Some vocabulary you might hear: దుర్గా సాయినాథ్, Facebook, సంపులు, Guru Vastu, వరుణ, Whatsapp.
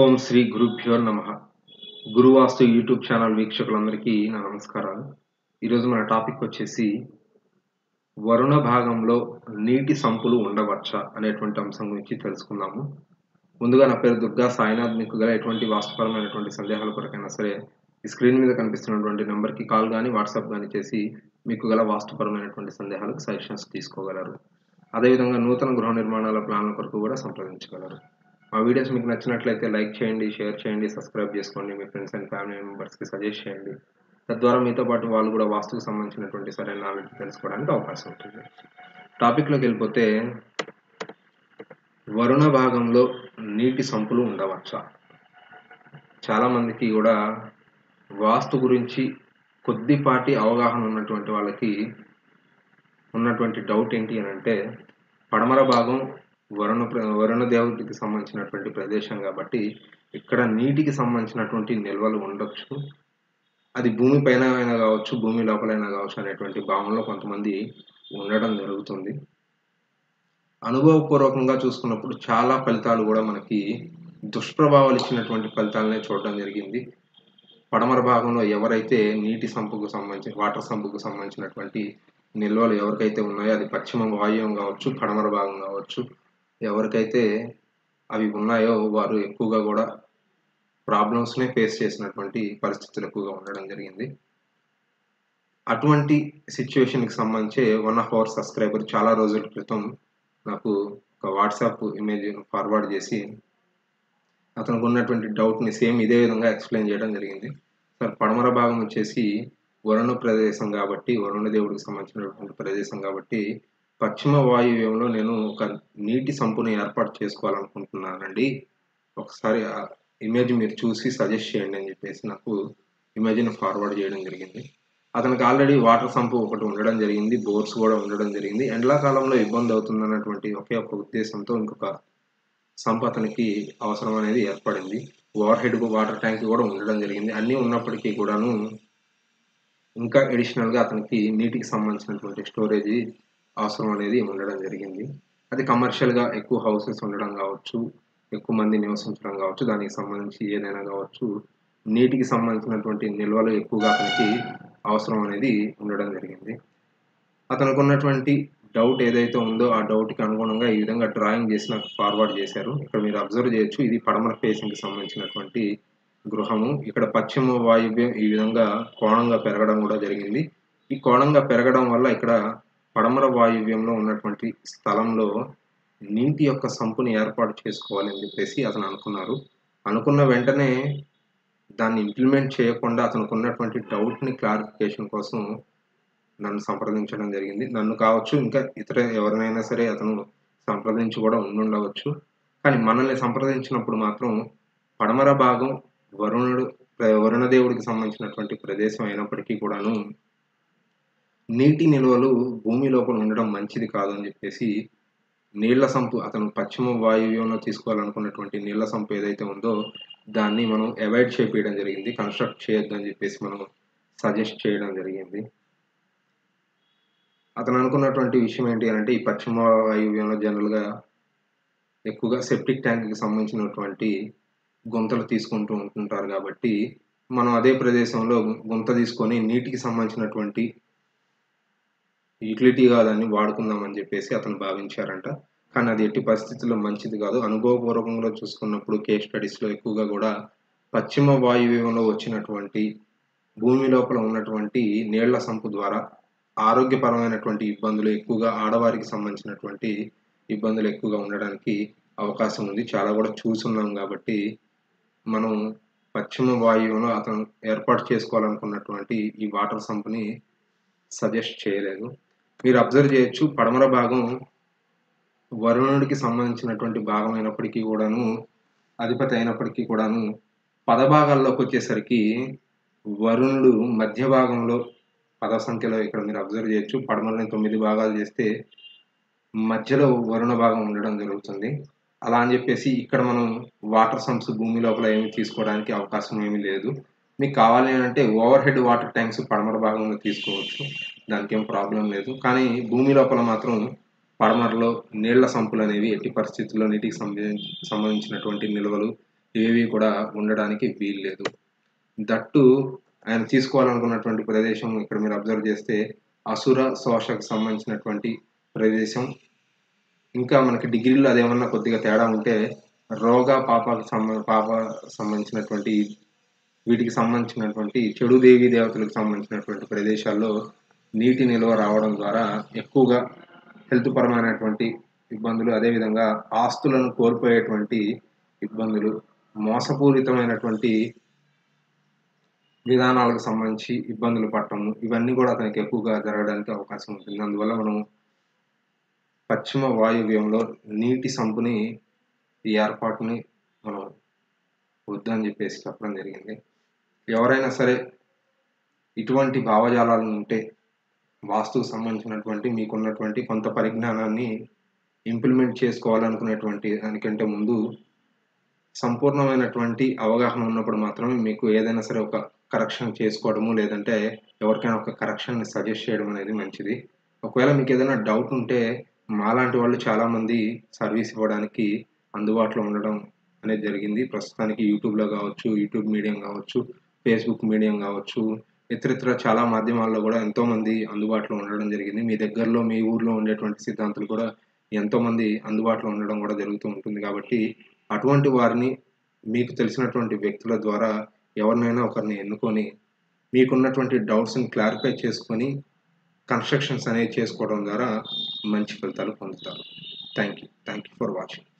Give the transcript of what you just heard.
ఓం శ్రీ గురుభ్యో నమః. గురువాస్తు YouTube channel వీక్షకులందరికీ నా నమస్కారాలు. ఈరోజు మన టాపిక్ వచ్చేసి వరుణ భాగంలో నీటి సంపులు ఉండవచ్చా అనేటువంటి అంశం గురించి తెలుసుకుందాము. ముందుగా నా పేరు దుర్గా సాయినాథ్. మీకు గల ఎటువంటి వాస్తుపరమైనటువంటి సందేహాల కొరకైనా సరే ఈ స్క్రీన్ మీద కనిపిస్తున్నటువంటి నెంబర్కి కాల్ కానీ వాట్సాప్ కానీ చేసి మీకు గల వాస్తుపరమైనటువంటి సందేహాలకు సజెషన్స్ తీసుకోగలరు. అదేవిధంగా నూతన గృహ నిర్మాణాల ప్లాన్ల కొరకు కూడా సంప్రదించగలరు. మా వీడియోస్ మీకు నచ్చినట్లయితే లైక్ చేయండి, షేర్ చేయండి, సబ్స్క్రైబ్ చేసుకోండి, మీ ఫ్రెండ్స్ అండ్ ఫ్యామిలీ మెంబర్స్కి సజెస్ట్ చేయండి. తద్వారా మీతో పాటు వాళ్ళు కూడా వాస్తుకు సంబంధించినటువంటి సరైన నాలెడ్జ్ తెలుసుకోవడానికి అవకాశం ఉంటుంది. టాపిక్లోకి వెళ్ళిపోతే వరుణ భాగంలో నీటి సంపులు ఉండవచ్చా? చాలామందికి కూడా వాస్తు గురించి కొద్దిపాటి అవగాహన ఉన్నటువంటి వాళ్ళకి ఉన్నటువంటి డౌట్ ఏంటి అని అంటే, పడమర భాగం వరుణ దేవుడికి సంబంధించినటువంటి ప్రదేశం కాబట్టి ఇక్కడ నీటికి సంబంధించినటువంటి నిల్వలు ఉండొచ్చు, అది భూమి పైన అయినా కావచ్చు, భూమి లోపలైనా కావచ్చు అనేటువంటి భావంలో కొంతమంది ఉండడం జరుగుతుంది. అనుభవపూర్వకంగా చూసుకున్నప్పుడు చాలా ఫలితాలు కూడా మనకి దుష్ప్రభావాలు ఇచ్చినటువంటి ఫలితాలనే చూడడం జరిగింది. పడమర భాగంలో ఎవరైతే నీటి సంపుకు సంబంధించి వాటర్ సంపుకు సంబంధించినటువంటి నిల్వలు ఎవరికైతే ఉన్నాయో, అది పశ్చిమ వాయువ్యం కావచ్చు, పడమర భాగం కావచ్చు, ఎవరికైతే అవి ఉన్నాయో వారు ఎక్కువగా కూడా ప్రాబ్లమ్స్నే ఫేస్ చేసినటువంటి పరిస్థితులు ఎక్కువగా ఉండడం జరిగింది. అటువంటి సిచ్యువేషన్కి సంబంధించి వన్ ఆఫ్ అవర్ సబ్స్క్రైబర్ చాలా రోజుల క్రితం నాకు ఒక వాట్సాప్ ఇమేజ్ ఫార్వర్డ్ చేసి అతనికి ఉన్నటువంటి డౌట్ని సేమ్ ఇదే విధంగా ఎక్స్ప్లెయిన్ చేయడం జరిగింది. సార్, పడమర భాగం వచ్చేసి వరుణ ప్రదేశం కాబట్టి, వరుణ దేవుడికి సంబంధించినటువంటి ప్రదేశం కాబట్టి పశ్చిమ వాయువ్యంలో నేను ఒక నీటి సంపును ఏర్పాటు చేసుకోవాలనుకుంటున్నానండి, ఒకసారి ఆ ఇమేజ్ మీరు చూసి సజెస్ట్ చేయండి అని చెప్పేసి నాకు ఇమేజ్ని ఫార్వర్డ్ చేయడం జరిగింది. అతనికి ఆల్రెడీ వాటర్ సంపు ఒకటి ఉండడం జరిగింది, బోర్స్ కూడా ఉండడం జరిగింది. ఎండాకాలంలో ఇబ్బంది అవుతుంది అన్నటువంటి ఒకే ఒక ఉద్దేశంతో ఇంకొక సంపు అతనికి అవసరం అనేది ఏర్పడింది. ఓవర్ హెడ్ వాటర్ ట్యాంక్ కూడా ఉండడం జరిగింది. అన్నీ ఉన్నప్పటికీ కూడాను ఇంకా అడిషనల్గా అతనికి నీటికి సంబంధించినటువంటి స్టోరేజీ అవసరం అనేది ఉండడం జరిగింది. అది కమర్షియల్గా ఎక్కువ హౌసెస్ ఉండడం కావచ్చు, ఎక్కువ మంది నివసించడం కావచ్చు, దానికి సంబంధించి ఏదైనా కావచ్చు, నీటికి సంబంధించినటువంటి నిల్వలు ఎక్కువగా అతనికి అవసరం అనేది ఉండడం జరిగింది. అతనికి ఉన్నటువంటి డౌట్ ఏదైతే ఉందో ఆ డౌట్కి అనుగుణంగా ఈ విధంగా డ్రాయింగ్ చేసి నాకు ఫార్వర్డ్ చేశారు. ఇక్కడ మీరు అబ్జర్వ్ చేయొచ్చు, ఇది పడమర ఫేసింగ్కి సంబంధించినటువంటి గృహము. ఇక్కడ పశ్చిమ వాయువ్యం ఈ విధంగా కోణంగా పెరగడం కూడా జరిగింది. ఈ కోణంగా పెరగడం వల్ల ఇక్కడ పడమర వాయువ్యంలో ఉన్నటువంటి స్థలంలో నీటి యొక్క సంపుని ఏర్పాటు చేసుకోవాలని చెప్పేసి అతను అనుకున్నారు. అనుకున్న వెంటనే దాన్ని ఇంప్లిమెంట్ చేయకుండా అతనికి ఉన్నటువంటి డౌట్ని క్లారిఫికేషన్ కోసం నన్ను సంప్రదించడం జరిగింది. నన్ను కావచ్చు, ఇంకా ఇతర ఎవరినైనా సరే అతను సంప్రదించి కూడా ఉండవచ్చు. కానీ మనల్ని సంప్రదించినప్పుడు మాత్రం పడమర భాగం వరుణదేవుడికి సంబంధించినటువంటి ప్రదేశం అయినప్పటికీ కూడాను నీటి నిల్వలు భూమి లోపల ఉండడం మంచిది కాదు అని చెప్పేసి నీళ్ల సంపు, అతను పశ్చిమ వాయువ్యంలో తీసుకోవాలనుకున్నటువంటి నీళ్ల సంపు ఏదైతే ఉందో దాన్ని మనం అవాయిడ్ చేయడం జరిగింది, కన్స్ట్రక్ట్ చేయొద్దు అని చెప్పేసి మనం సజెస్ట్ చేయడం జరిగింది. అతను అనుకున్నటువంటి విషయం ఏంటి అంటే, ఈ పశ్చిమ వాయువ్యంలో జనరల్గా ఎక్కువగా సెప్టిక్ ట్యాంక్కి సంబంధించినటువంటి గుంతలు తీసుకుంటూ ఉంటుంటారు కాబట్టి మనం అదే ప్రదేశంలో గుంత తీసుకొని నీటికి సంబంధించినటువంటి యూటిలిటీగా దాన్ని వాడుకుందామని చెప్పేసి అతను భావించారంట. కానీ అది ఎట్టి పరిస్థితుల్లో మంచిది కాదు. అనుభవపూర్వకంగా చూసుకున్నప్పుడు కేస్ స్టడీస్లో ఎక్కువగా కూడా పశ్చిమ వాయువ్యంలో వచ్చినటువంటి భూమి లోపల ఉన్నటువంటి నీళ్ల సంపు ద్వారా ఆరోగ్యపరమైనటువంటి ఇబ్బందులు ఎక్కువగా, ఆడవారికి సంబంధించినటువంటి ఇబ్బందులు ఎక్కువగా ఉండడానికి అవకాశం ఉంది. చాలా కూడా చూసున్నాం కాబట్టి మనం పశ్చిమ వాయువులో అతను ఏర్పాటు చేసుకోవాలనుకున్నటువంటి ఈ వాటర్ సంపుని సజెస్ట్ చేయలేదు. మీరు అబ్జర్వ్ చేయొచ్చు, పడమర భాగం వరుణుడికి సంబంధించినటువంటి భాగం అయినప్పటికీ కూడాను, అధిపతి అయినప్పటికీ కూడాను, పదభాగాల్లోకి వచ్చేసరికి వరుణుడు మధ్య భాగంలో పద సంఖ్యలో ఇక్కడ మీరు అబ్జర్వ్ చేయొచ్చు. పడమరని 9 భాగాలు చేస్తే మధ్యలో వరుణ భాగం ఉండడం జరుగుతుంది. అలా అని చెప్పేసి ఇక్కడ మనం వాటర్ సంప్స్ భూమి లోపల ఏమి తీసుకోవడానికి అవకాశం ఏమీ లేదు. మీకు కావాలి అంటే ఓవర్ హెడ్ వాటర్ ట్యాంక్స్ పడమర భాగంలో తీసుకోవచ్చు, దానికి ఏం ప్రాబ్లం లేదు. కానీ భూమి లోపల మాత్రం పడమరలో నీళ్ల సంపులు అనేవి ఎట్టి పరిస్థితుల్లో నీటికి సంబంధించినటువంటి నిల్వలు ఏవి కూడా ఉండడానికి వీలు లేదు. దట్టు ఆయన తీసుకోవాలనుకున్నటువంటి ప్రదేశం ఇక్కడ మీరు అబ్జర్వ్ చేస్తే అసుర శోషకు సంబంధించినటువంటి ప్రదేశం. ఇంకా మనకి డిగ్రీలో అదేమన్నా కొద్దిగా తేడా ఉంటే రోగ పాప సంబంధించినటువంటి వీటికి సంబంధించినటువంటి చెడు దేవి దేవతలకు సంబంధించినటువంటి ప్రదేశాల్లో నీటి నిల్వ రావడం ద్వారా ఎక్కువగా హెల్త్ పరమైనటువంటి ఇబ్బందులు, అదేవిధంగా ఆస్తులను కోల్పోయేటువంటి ఇబ్బందులు, మోసపూరితమైనటువంటి విధానాలకు సంబంధించి ఇబ్బందులు పడటము, ఇవన్నీ కూడా అతనికి ఎక్కువగా జరగడానికి అవకాశం ఉంటుంది. అందువల్ల మనం పశ్చిమ వాయువ్యంలో నీటి సంపుని ఈ ఏర్పాటుని మనం వద్దని చెప్పేసి చెప్పడం జరిగింది. ఎవరైనా సరే ఇటువంటి భావజాలాలు ఉంటే వాస్తుకు సంబంధించినటువంటి మీకున్నటువంటి కొంత పరిజ్ఞానాన్ని ఇంప్లిమెంట్ చేసుకోవాలనుకునేటువంటి దానికంటే ముందు సంపూర్ణమైనటువంటి అవగాహన ఉన్నప్పుడు మాత్రమే మీకు ఏదైనా సరే ఒక కరెక్షన్ చేసుకోవడము, లేదంటే ఎవరికైనా ఒక కరెక్షన్ని సజెస్ట్ చేయడం అనేది మంచిది. ఒకవేళ మీకు ఏదైనా డౌట్ ఉంటే మాలాంటి వాళ్ళు చాలామంది సర్వీస్ ఇవ్వడానికి అందుబాటులో ఉండడం అనేది జరిగింది. ప్రస్తుతానికి యూట్యూబ్లో కావచ్చు, యూట్యూబ్ మీడియం కావచ్చు, ఫేస్బుక్ మీడియం కావచ్చు, ఇతరితర చాలా మాధ్యమాల్లో కూడా ఎంతోమంది అందుబాటులో ఉండడం జరిగింది. మీ దగ్గరలో మీ ఊర్లో ఉండేటువంటి సిద్ధాంతులు కూడా ఎంతోమంది అందుబాటులో ఉండడం కూడా జరుగుతూ ఉంటుంది. కాబట్టి అటువంటి వారిని మీకు తెలిసినటువంటి వ్యక్తుల ద్వారా ఎవరినైనా ఒకరిని ఎన్నుకొని మీకున్నటువంటి డౌట్స్ని క్లారిఫై చేసుకొని కన్స్ట్రక్షన్స్ అనేవి చేసుకోవడం ద్వారా మంచి ఫలితాలు పొందుతారు. Thank you for watching.